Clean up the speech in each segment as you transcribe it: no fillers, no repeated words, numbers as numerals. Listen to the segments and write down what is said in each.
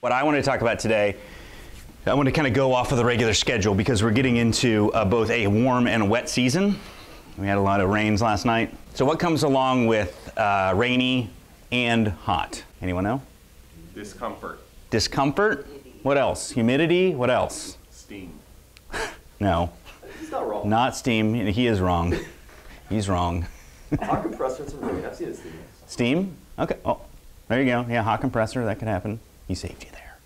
What I want to talk about today, I want to kind of go off of the regular schedule because we're getting into both a warm and a wet season. We had a lot of rains last night. So what comes along with rainy and hot? Anyone know? Discomfort. Discomfort? What else? Humidity? What else? Steam. No. He's not wrong. Not steam. He is wrong. He's wrong. Hot compressor and some rain. I've seen it steam. Steam? Okay. Oh, there you go. Yeah, hot compressor. That could happen. He saved you there.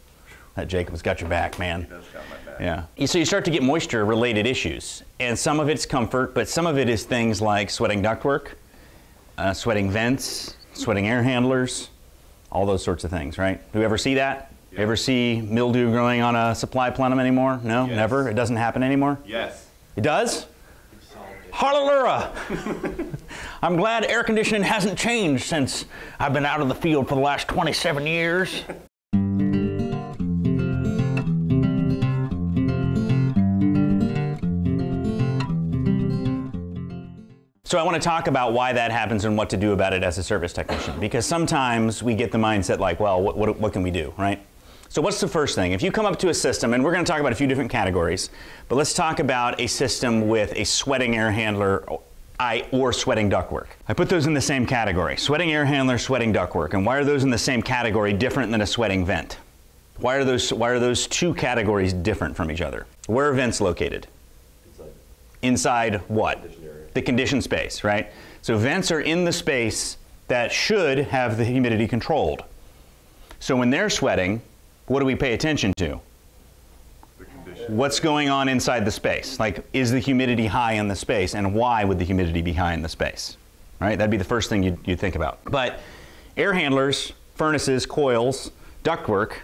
That Jacob's got your back, man. He does got my back. Yeah. So you start to get moisture-related issues. And some of it's comfort, but some of it is things like sweating ductwork, sweating vents, sweating air handlers, all those sorts of things, right? Do you ever see that? Yep. You ever see mildew growing on a supply plenum anymore? No, yes. Never? It doesn't happen anymore? Yes. It does? Hallelujah! I'm glad air conditioning hasn't changed since I've been out of the field for the last 27 years. So I want to talk about why that happens and what to do about it as a service technician, because sometimes we get the mindset like, well, what can we do, right? So what's the first thing? If you come up to a system, and we're going to talk about a few different categories, but let's talk about a system with a sweating air handler or sweating ductwork. I put those in the same category, sweating air handler, sweating ductwork. And why are those in the same category different than a sweating vent? Why are those two categories different from each other? Where are vents located? Inside what? The conditioned space, right? So vents are in the space that should have the humidity controlled. So when they're sweating, what do we pay attention to? The condition. What's going on inside the space? Like, is the humidity high in the space, and why would the humidity be high in the space? Right? That'd be the first thing you'd think about. But air handlers, furnaces, coils, ductwork,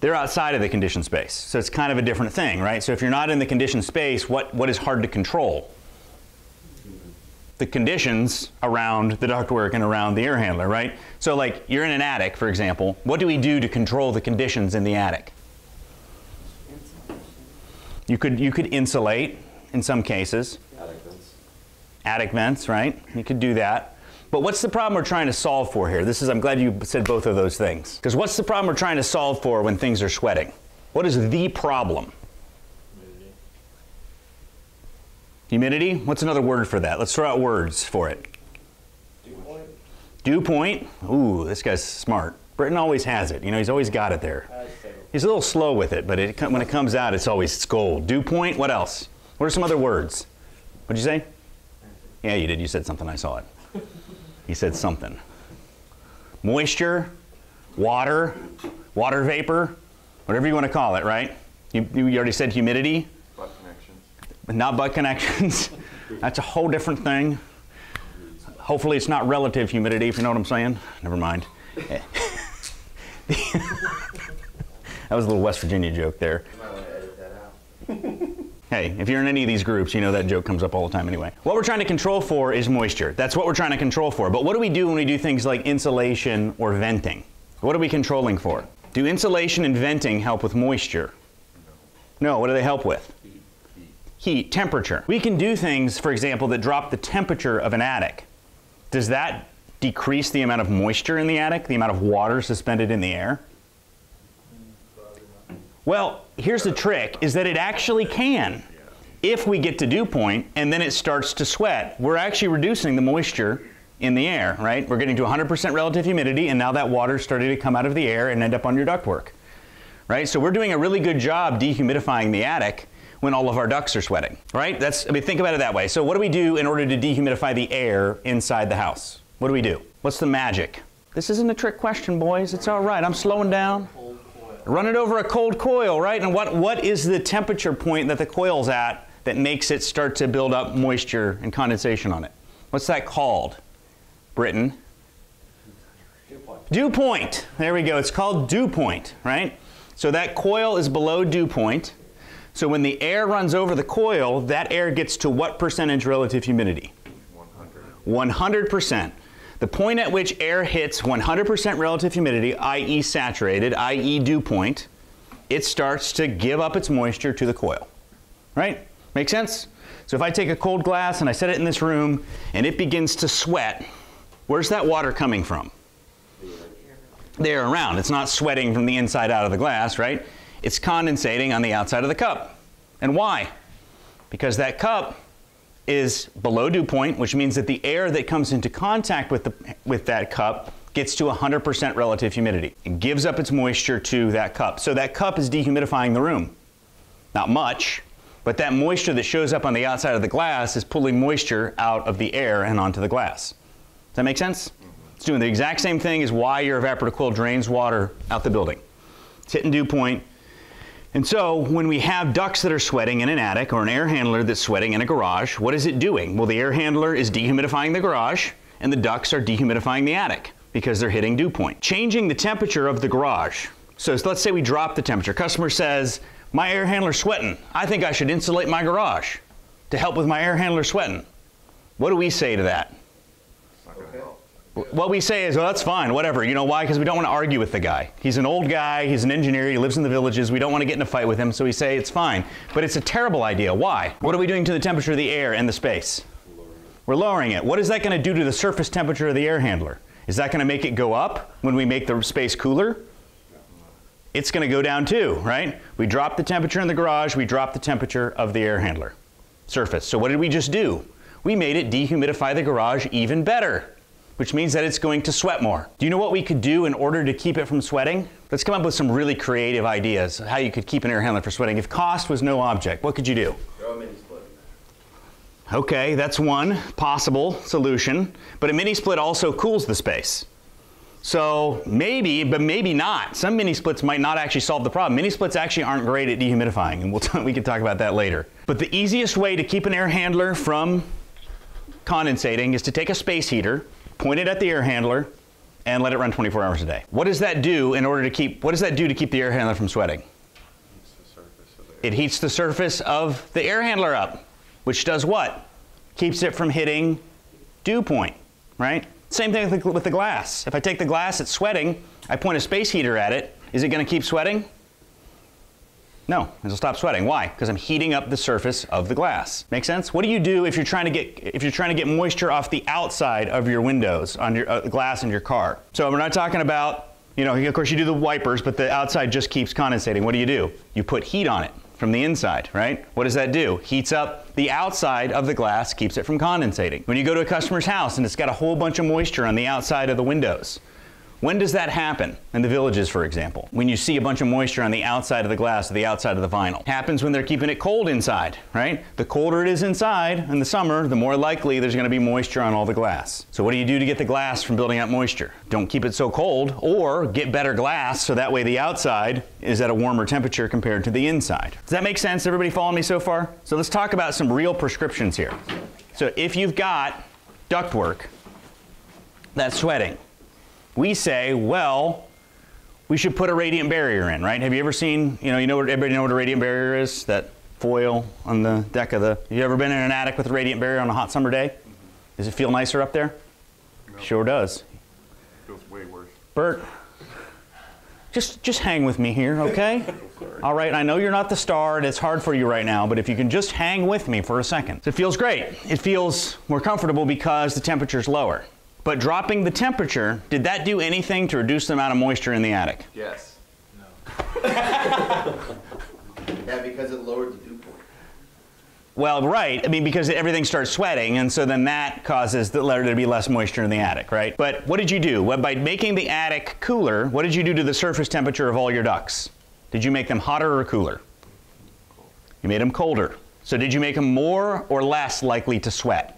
they're outside of the conditioned space. So it's kind of a different thing, right? So if you're not in the conditioned space, what is hard to control? The conditions around the ductwork and around the air handler, right? So like you're in an attic, for example, what do we do to control the conditions in the attic? Insulation. You could insulate in some cases. Attic vents, right? You could do that. But what's the problem we're trying to solve for here? I'm glad you said both of those things. Because what's the problem we're trying to solve for when things are sweating? What is the problem? Humidity? What's another word for that? Let's throw out words for it. Dew point. Dew point? Ooh, this guy's smart. Britton always has it. You know, he's always got it there. He's a little slow with it, but when it comes out, it's always gold. Dew point? What else? What are some other words? What'd you say? Yeah, you did. You said something. I saw it. He said something. Moisture, water, water vapor, whatever you want to call it, right? You already said humidity. Not butt connections. That's a whole different thing. Hopefully it's not relative humidity, if you know what I'm saying. Never mind. That was a little West Virginia joke there. You might want to edit that out. Hey, if you're in any of these groups, you know that joke comes up all the time anyway. What we're trying to control for is moisture. That's what we're trying to control for. But what do we do when we do things like insulation or venting? What are we controlling for? Do insulation and venting help with moisture? No, what do they help with? Heat, temperature. We can do things, for example, that drop the temperature of an attic. Does that decrease the amount of moisture in the attic, the amount of water suspended in the air? Well, here's the trick, is that it actually can. If we get to dew point and then it starts to sweat, we're actually reducing the moisture in the air, right? We're getting to 100% relative humidity, and now that water started to come out of the air and end up on your ductwork, right? So we're doing a really good job dehumidifying the attic when all of our ducts are sweating, right? Think about it that way. So what do we do in order to dehumidify the air inside the house? What do we do? What's the magic? This isn't a trick question, boys. It's all right. I'm slowing down. Run it over a cold coil, right? And what is the temperature point that the coil's at that makes it start to build up moisture and condensation on it? What's that called, Britton? Dew point. Dew point. There we go. It's called dew point, right? So that coil is below dew point. So when the air runs over the coil, that air gets to what percentage relative humidity? 100. 100%. The point at which air hits 100% relative humidity, i.e. saturated, i.e. dew point, it starts to give up its moisture to the coil. Right? Make sense? So if I take a cold glass and I set it in this room and it begins to sweat, where's that water coming from? the air around. It's not sweating from the inside out of the glass, right? It's condensating on the outside of the cup. And why? Because that cup is below dew point, which means that the air that comes into contact with that cup gets to 100% relative humidity. It gives up its moisture to that cup. So that cup is dehumidifying the room. Not much, but that moisture that shows up on the outside of the glass is pulling moisture out of the air and onto the glass. Does that make sense? It's doing the exact same thing as why your evaporative coil drains water out the building. It's hitting dew point. And so when we have ducts that are sweating in an attic or an air handler that's sweating in a garage, what is it doing? Well, the air handler is dehumidifying the garage and the ducts are dehumidifying the attic because they're hitting dew point. Changing the temperature of the garage. So let's say we drop the temperature. Customer says, my air handler's sweating. I think I should insulate my garage to help with my air handler sweating. What do we say to that? What we say is, well, that's fine, whatever. You know why? Because we don't want to argue with the guy. He's an old guy, he's an engineer, he lives in the villages, we don't want to get in a fight with him, so we say it's fine. But it's a terrible idea. Why? What are we doing to the temperature of the air and the space? We're lowering it. What is that going to do to the surface temperature of the air handler? Is that going to make it go up when we make the space cooler? It's going to go down too, right? We drop the temperature in the garage, we drop the temperature of the air handler surface. So what did we just do? We made it dehumidify the garage even better, which means that it's going to sweat more. Do you know what we could do in order to keep it from sweating? Let's come up with some really creative ideas how you could keep an air handler from sweating. If cost was no object, what could you do? Throw a mini split. Okay, that's one possible solution, but a mini split also cools the space. So maybe, but maybe not. Some mini splits might not actually solve the problem. Mini splits actually aren't great at dehumidifying, and we can talk about that later. But the easiest way to keep an air handler from condensating is to take a space heater, point it at the air handler, and let it run 24 hours a day. What does that do to keep the air handler from sweating? It heats the surface of the air handler up, which does what? Keeps it from hitting dew point, right? Same thing with the glass. If I take the glass, it's sweating, I point a space heater at it, is it going to keep sweating? No, it'll stop sweating. Why? Because I'm heating up the surface of the glass. Make sense? What do you do if you're trying to get moisture off the outside of your windows on your glass in your car? So we're not talking about, you know, of course you do the wipers, but the outside just keeps condensating. What do? You put heat on it from the inside, right? What does that do? Heats up the outside of the glass, keeps it from condensating. When you go to a customer's house and it's got a whole bunch of moisture on the outside of the windows, when does that happen? In the villages, for example. When you see a bunch of moisture on the outside of the glass or the outside of the vinyl. Happens when they're keeping it cold inside, right? The colder it is inside in the summer, the more likely there's going to be moisture on all the glass. So what do you do to get the glass from building up moisture? Don't keep it so cold, or get better glass so that way the outside is at a warmer temperature compared to the inside. Does that make sense? Everybody following me so far? So let's talk about some real prescriptions here. So if you've got ductwork that's sweating, we say, well, we should put a radiant barrier in, right? Have you ever seen, everybody know what a radiant barrier is? That foil on the deck of the, have you ever been in an attic with a radiant barrier on a hot summer day? Does it feel nicer up there? No. Sure does. Feels way worse. Bert, just hang with me here, okay? All right, I know you're not the star and it's hard for you right now, but if you can just hang with me for a second. It feels great. It feels more comfortable because the temperature's lower. But dropping the temperature, did that do anything to reduce the amount of moisture in the attic? Yes. No. Yeah, because it lowered the dew point. Well, right. I mean, because everything starts sweating, and so then that causes there to be less moisture in the attic, right? But what did you do? Well, by making the attic cooler, what did you do to the surface temperature of all your ducts? Did you make them hotter or cooler? You made them colder. So did you make them more or less likely to sweat?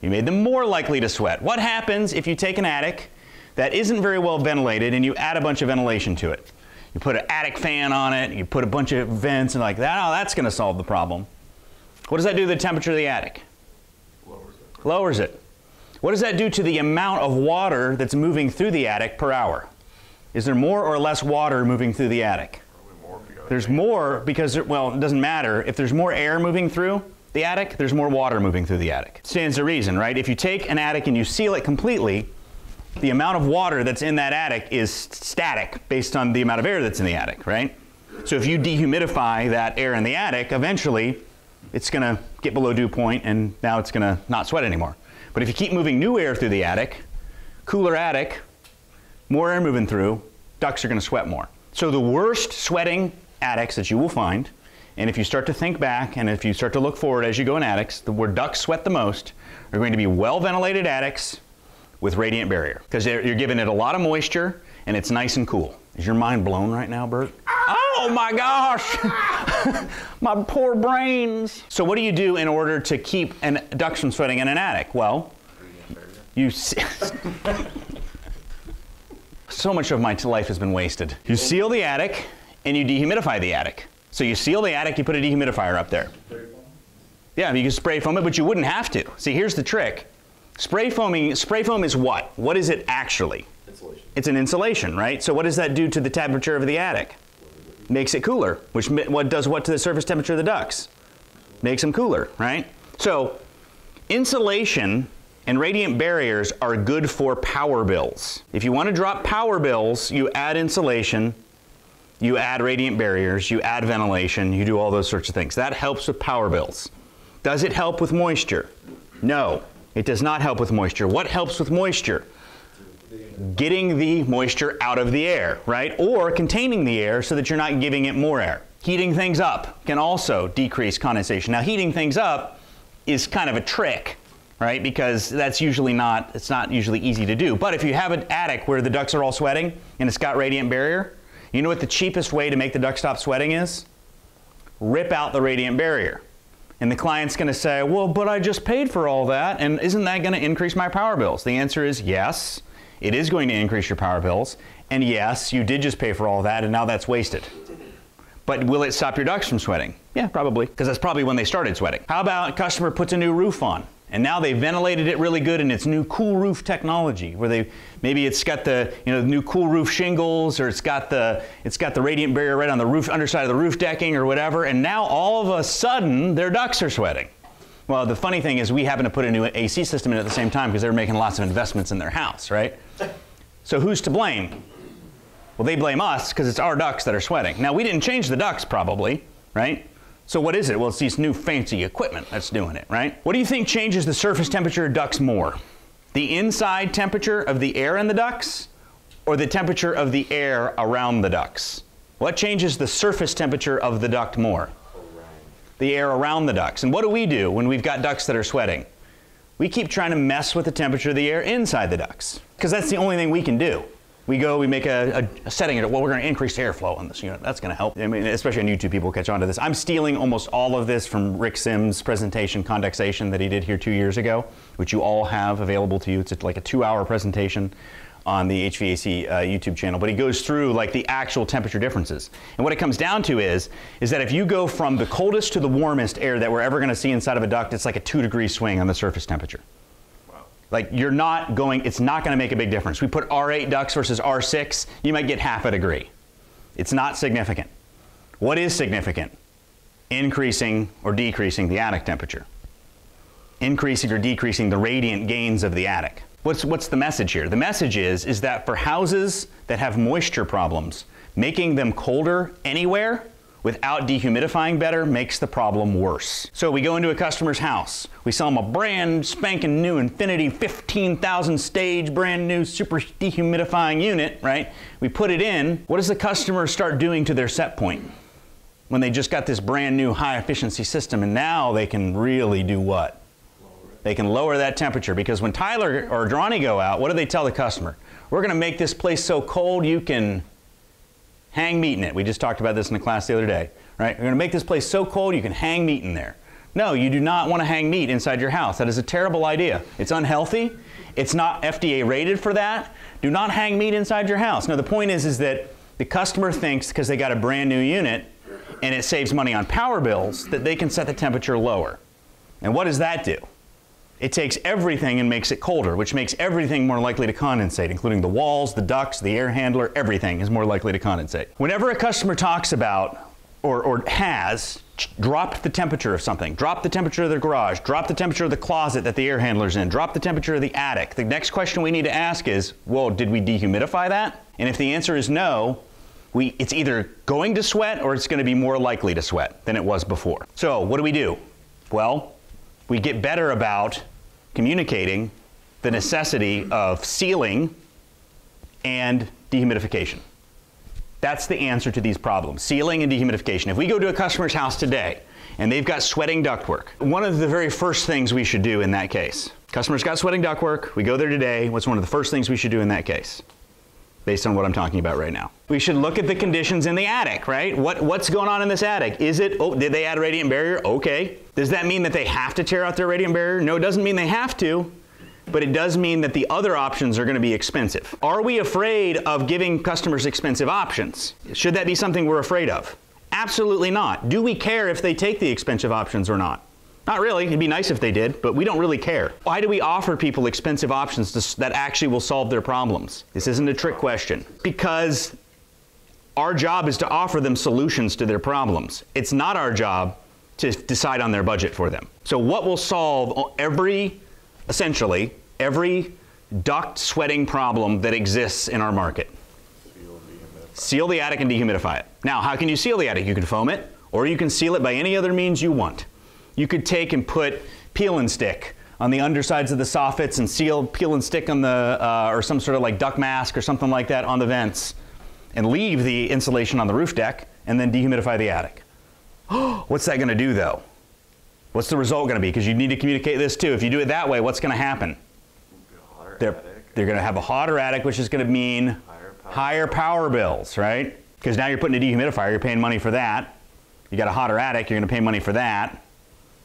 You made them more likely to sweat. What happens if you take an attic that isn't very well ventilated and you add a bunch of ventilation to it? You put an attic fan on it, you put a bunch of vents and like that, oh, that's going to solve the problem. What does that do to the temperature of the attic? Lowers it. Lowers it. What does that do to the amount of water that's moving through the attic per hour? Is there more or less water moving through the attic? Probably more. There's more because, well, it doesn't matter. If there's more air moving through the attic, there's more water moving through the attic. Stands to reason, right? If you take an attic and you seal it completely, the amount of water that's in that attic is static based on the amount of air that's in the attic, right? So if you dehumidify that air in the attic, eventually it's going to get below dew point and now it's going to not sweat anymore. But if you keep moving new air through the attic, cooler attic, more air moving through, ducts are going to sweat more. So the worst sweating attics that you will find, and if you start to think back and if you start to look forward as you go in attics, where ducts sweat the most are going to be well-ventilated attics with radiant barrier, because you're giving it a lot of moisture and it's nice and cool. Is your mind blown right now, Bert? Oh my gosh, my poor brains. So what do you do in order to keep ducts from sweating in an attic? Well, you so much of my life has been wasted. You seal the attic and you dehumidify the attic. So you seal the attic, you put a dehumidifier up there. Yeah, you can spray foam it, but you wouldn't have to. See, here's the trick. Spray foam is what? What is it actually? Insulation. It's an insulation, right? So what does that do to the temperature of the attic? Makes it cooler, which does what to the surface temperature of the ducts? Makes them cooler, right? So insulation and radiant barriers are good for power bills. If you want to drop power bills, you add insulation, you add radiant barriers, you add ventilation, you do all those sorts of things. That helps with power bills. Does it help with moisture? No, it does not help with moisture. What helps with moisture? Getting the moisture out of the air, right? Or containing the air so that you're not giving it more air. Heating things up can also decrease condensation. Now, heating things up is kind of a trick, right? Because that's usually it's not usually easy to do. But if you have an attic where the ducts are all sweating and it's got radiant barrier, you know what the cheapest way to make the duct stop sweating is? Rip out the radiant barrier. And the client's gonna say, well, but I just paid for all that, and isn't that gonna increase my power bills? The answer is yes. It is going to increase your power bills, and yes, you did just pay for all that, and now that's wasted. But will it stop your ducts from sweating? Yeah, probably, because that's probably when they started sweating. How about a customer puts a new roof on, and now they ventilated it really good, and it's new cool roof technology, where maybe it's got the new cool roof shingles, or it's got the radiant barrier right on the roof, underside of the roof decking, or whatever, and now all of a sudden their ducts are sweating. Well, the funny thing is we happen to put a new AC system in at the same time because they were making lots of investments in their house, right? So who's to blame? Well, they blame us because it's our ducts that are sweating. Now, we didn't change the ducts probably, right? So what is it? Well, it's these new fancy equipment that's doing it, right? What do you think changes the surface temperature of ducts more? The inside temperature of the air in the ducts or the temperature of the air around the ducts? What changes the surface temperature of the duct more? The air around the ducts. And what do when we've got ducts that are sweating? We keep trying to mess with the temperature of the air inside the ducts, because that's the only thing we can do. We make a setting, well, we're gonna increase airflow on this unit. That's gonna help. I mean, especially on YouTube, people catch on to this. I'm stealing almost all of this from Rick Sims' presentation, Condensation, that he did here 2 years ago, which you all have available to you. It's like a 2-hour presentation on the HVAC YouTube channel, but he goes through like the actual temperature differences. And what it comes down to is that if you go from the coldest to the warmest air that we're ever gonna see inside of a duct, it's like a 2-degree swing on the surface temperature. Wow. Like it's not gonna make a big difference. We put R8 ducts versus R6, you might get half a degree. It's not significant. What is significant? Increasing or decreasing the attic temperature. Increasing or decreasing the radiant gains of the attic. What's the message here? The message is that for houses that have moisture problems, making them colder anywhere without dehumidifying better makes the problem worse. So we go into a customer's house. We sell them a brand spanking new Infinity 15,000 stage, brand new super dehumidifying unit, right? We put it in. What does the customer start doing to their set point when they just got this brand new high efficiency system, and now they can really do what? They can lower that temperature, because when Tyler or Johnny go out, what do they tell the customer? We're gonna make this place so cold you can hang meat in it. We just talked about this in the class the other day, right? We're gonna make this place so cold you can hang meat in there. No, you do not wanna hang meat inside your house. That is a terrible idea. It's unhealthy. It's not FDA rated for that. Do not hang meat inside your house. Now the point is that the customer thinks because they got a brand new unit and it saves money on power bills that they can set the temperature lower. And what does that do? It takes everything and makes it colder, which makes everything more likely to condensate, including the walls, the ducts, the air handler, everything is more likely to condensate. Whenever a customer talks about or has dropped the temperature of something, dropped the temperature of their garage, dropped the temperature of the closet that the air handler's in, dropped the temperature of the attic, the next question we need to ask is, well, did we dehumidify that? And if the answer is no, it's either going to sweat or it's going to be more likely to sweat than it was before. So what do we do? Well, we get better about communicating the necessity of sealing and dehumidification. That's the answer to these problems, sealing and dehumidification. If we go to a customer's house today and they've got sweating ductwork, one of the very first things we should do in that case, customer's got sweating ductwork, we go there today, what's one of the first things we should do in that case? Based on what I'm talking about right now. We should look at the conditions in the attic, right? What's going on in this attic? Is it, oh, did they add a radiant barrier? Okay. Does that mean that they have to tear out their radiant barrier? No, it doesn't mean they have to, but it does mean that the other options are going to be expensive. Are we afraid of giving customers expensive options? Should that be something we're afraid of? Absolutely not. Do we care if they take the expensive options or not? Not really. It'd be nice if they did, but we don't really care. Why do we offer people expensive options that actually will solve their problems? This isn't a trick question. Because our job is to offer them solutions to their problems. It's not our job to decide on their budget for them. So what will solve essentially every duct sweating problem that exists in our market? Seal the attic and dehumidify it. Now, how can you seal the attic? You can foam it, or you can seal it by any other means you want. You could take and put peel and stick on the undersides of the soffits and seal peel and stick on the, or some sort of like duct mask or something like that on the vents, and leave the insulation on the roof deck and then dehumidify the attic. What's that gonna do though? What's the result gonna be? Because you need to communicate this too. If you do it that way, what's gonna happen? They're gonna have a hotter attic, which is gonna mean higher power bills, right? Because now you're putting a dehumidifier, you're paying money for that. You got a hotter attic, you're gonna pay money for that.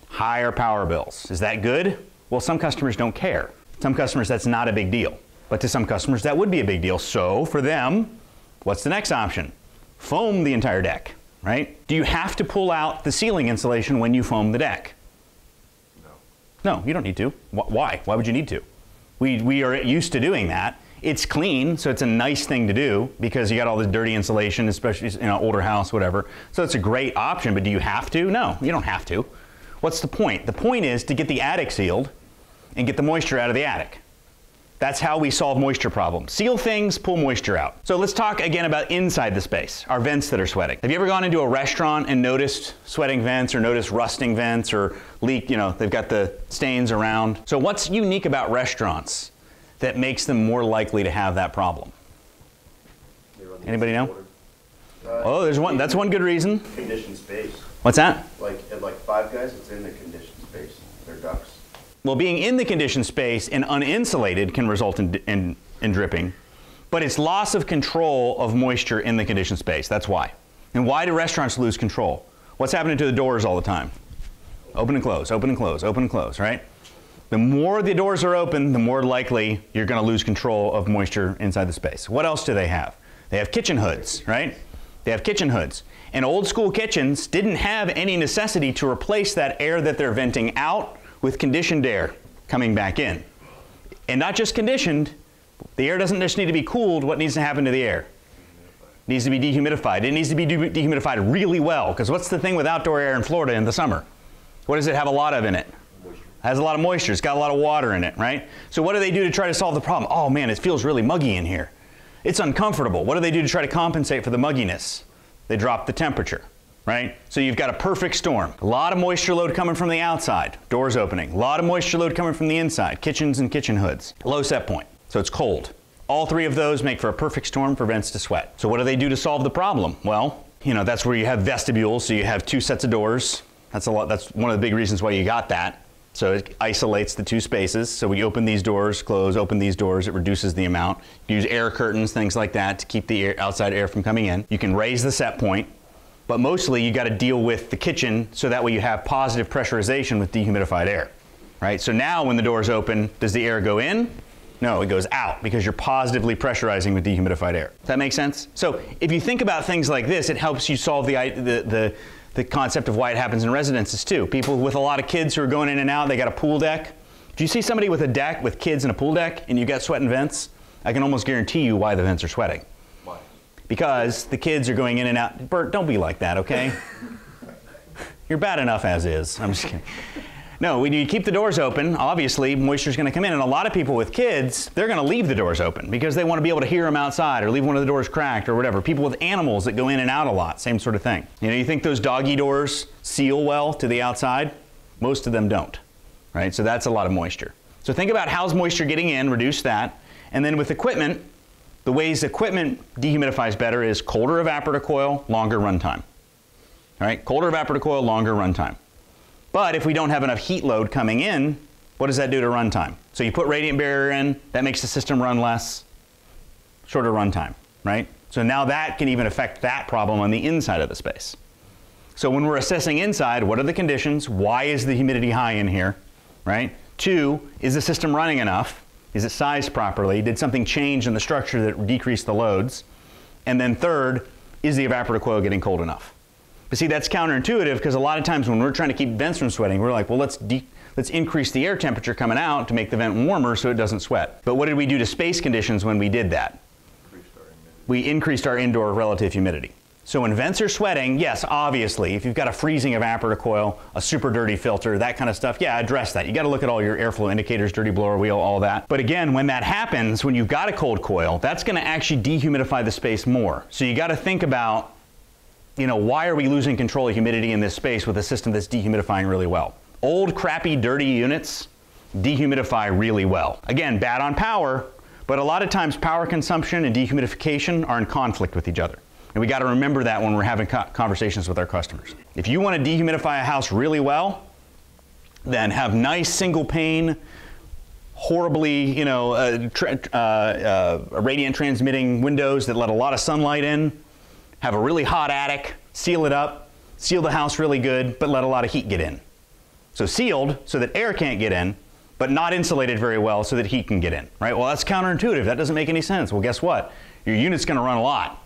Higher power bills. Is that good? Well, some customers don't care. Some customers, that's not a big deal. But to some customers, that would be a big deal. So for them, what's the next option? Foam the entire deck, right? Do you have to pull out the ceiling insulation when you foam the deck? No. No, you don't need to. Why? Why would you need to? We are used to doing that. It's clean, so it's a nice thing to do because you got all this dirty insulation, especially in an older house, whatever. So it's a great option, but do you have to? No, you don't have to. What's the point? The point is to get the attic sealed and get the moisture out of the attic. That's how we solve moisture problems. Seal things, pull moisture out. So let's talk again about inside the space, our vents that are sweating. Have you ever gone into a restaurant and noticed sweating vents or noticed rusting vents or leak, you know, they've got the stains around. So what's unique about restaurants that makes them more likely to have that problem? Anybody know? Oh, there's one, that's one good reason. Conditioned space. What's that? Like Five Guys, it's in the conditioned space. They're ducts. Well, being in the conditioned space and uninsulated can result in dripping, but it's loss of control of moisture in the conditioned space. That's why. And why do restaurants lose control? What's happening to the doors all the time? Open and close, open and close, open and close, right? The more the doors are open, the more likely you're going to lose control of moisture inside the space. What else do they have? They have kitchen hoods, right? They have kitchen hoods. And old school kitchens didn't have any necessity to replace that air that they're venting out with conditioned air coming back in. And not just conditioned, the air doesn't just need to be cooled. What needs to happen to the air? It needs to be dehumidified. It needs to be dehumidified really well, because what's the thing with outdoor air in Florida in the summer? What does it have a lot of in it? It has a lot of moisture. It's got a lot of water in it, right? So what do they do to try to solve the problem? Oh man, it feels really muggy in here. It's uncomfortable. What do they do to try to compensate for the mugginess? They drop the temperature, right? So you've got a perfect storm. A lot of moisture load coming from the outside, doors opening. A lot of moisture load coming from the inside, kitchens and kitchen hoods. Low set point, so it's cold. All three of those make for a perfect storm for vents to sweat. So what do they do to solve the problem? Well, you know, that's where you have vestibules, so you have two sets of doors. That's a lot, that's one of the big reasons why you got that. So it isolates the two spaces. So we open these doors, close, open these doors, it reduces the amount. Use air curtains, things like that to keep the air, outside air from coming in. You can raise the set point, but mostly you gotta deal with the kitchen so that way you have positive pressurization with dehumidified air, right? So now when the doors open, does the air go in? No, it goes out because you're positively pressurizing with dehumidified air. Does that make sense? So if you think about things like this, it helps you solve the concept of why it happens in residences too. People with a lot of kids who are going in and out, they got a pool deck. If you see somebody with a deck with kids and a pool deck and you got sweating vents, I can almost guarantee you why the vents are sweating. Why? Because the kids are going in and out. Bert, don't be like that, okay? You're bad enough as is. I'm just kidding. No, when you keep the doors open, obviously moisture's gonna come in, and a lot of people with kids, they're gonna leave the doors open because they wanna be able to hear them outside or leave one of the doors cracked or whatever. People with animals that go in and out a lot, same sort of thing. You know, you think those doggy doors seal well to the outside? Most of them don't, right? So that's a lot of moisture. So think about how's moisture getting in, reduce that, and then with equipment, The ways equipment dehumidifies better is colder evaporator coil, longer runtime. All right, colder evaporator coil, longer runtime. But if we don't have enough heat load coming in, what does that do to runtime? So you put radiant barrier in, that makes the system run less, shorter runtime, right? So now that can even affect that problem on the inside of the space. So when we're assessing inside, what are the conditions? Why is the humidity high in here, right? Two, is the system running enough? Is it sized properly? Did something change in the structure that decreased the loads? And then third, is the evaporator coil getting cold enough? But see, that's counterintuitive, because a lot of times when we're trying to keep vents from sweating, we're like, well, let's increase the air temperature coming out to make the vent warmer so it doesn't sweat. But what did we do to space conditions when we did that? We increased our indoor relative humidity. So when vents are sweating, yes, obviously, if you've got a freezing evaporator coil, a super dirty filter, that kind of stuff, yeah, address that. You got to look at all your airflow indicators, dirty blower wheel, all that. But again, when that happens, when you've got a cold coil, that's going to actually dehumidify the space more. So you got to think about, you know, why are we losing control of humidity in this space with a system that's dehumidifying really well? Old, crappy, dirty units dehumidify really well. Again, bad on power, but a lot of times power consumption and dehumidification are in conflict with each other. And we got to remember that when we're having conversations with our customers. If you want to dehumidify a house really well, then have nice single pane, horribly, you know, radiant transmitting windows that let a lot of sunlight in, have a really hot attic, seal it up, seal the house really good, but let a lot of heat get in. So sealed so that air can't get in, but not insulated very well so that heat can get in, right? Well, that's counterintuitive. That doesn't make any sense. Well, guess what? Your unit's going to run a lot.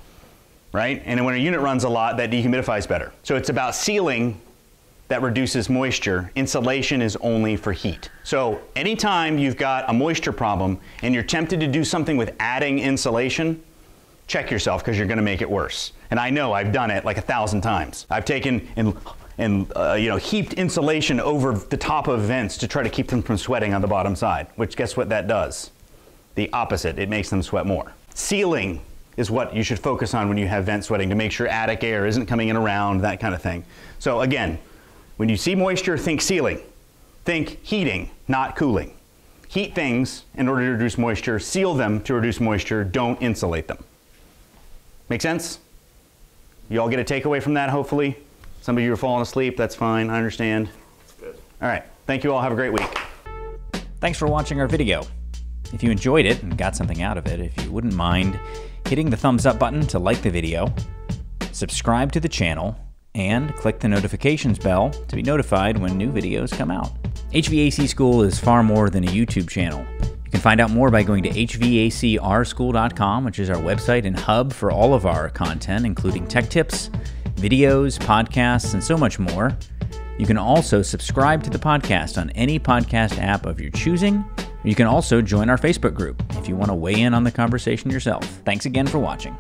Right? And when a unit runs a lot, that dehumidifies better. So it's about sealing that reduces moisture. Insulation is only for heat. So anytime you've got a moisture problem and you're tempted to do something with adding insulation, check yourself, because you're going to make it worse. And I know I've done it like 1,000 times. I've taken and heaped insulation over the top of vents to try to keep them from sweating on the bottom side, which guess what that does? The opposite. It makes them sweat more. Sealing is what you should focus on when you have vent sweating, to make sure attic air isn't coming in around, that kind of thing. So again, when you see moisture, think sealing. Think heating, not cooling. Heat things in order to reduce moisture, seal them to reduce moisture, don't insulate them. Make sense? You all get a takeaway from that, hopefully? Some of you are falling asleep, that's fine, I understand. That's good. All right, thank you all, have a great week. Thanks for watching our video. If you enjoyed it and got something out of it, if you wouldn't mind hitting the thumbs up button to like the video, subscribe to the channel, and click the notifications bell to be notified when new videos come out. HVAC School is far more than a YouTube channel. You can find out more by going to HVACRschool.com, which is our website and hub for all of our content, including tech tips, videos, podcasts, and so much more. You can also subscribe to the podcast on any podcast app of your choosing. You can also join our Facebook group if you want to weigh in on the conversation yourself. Thanks again for watching.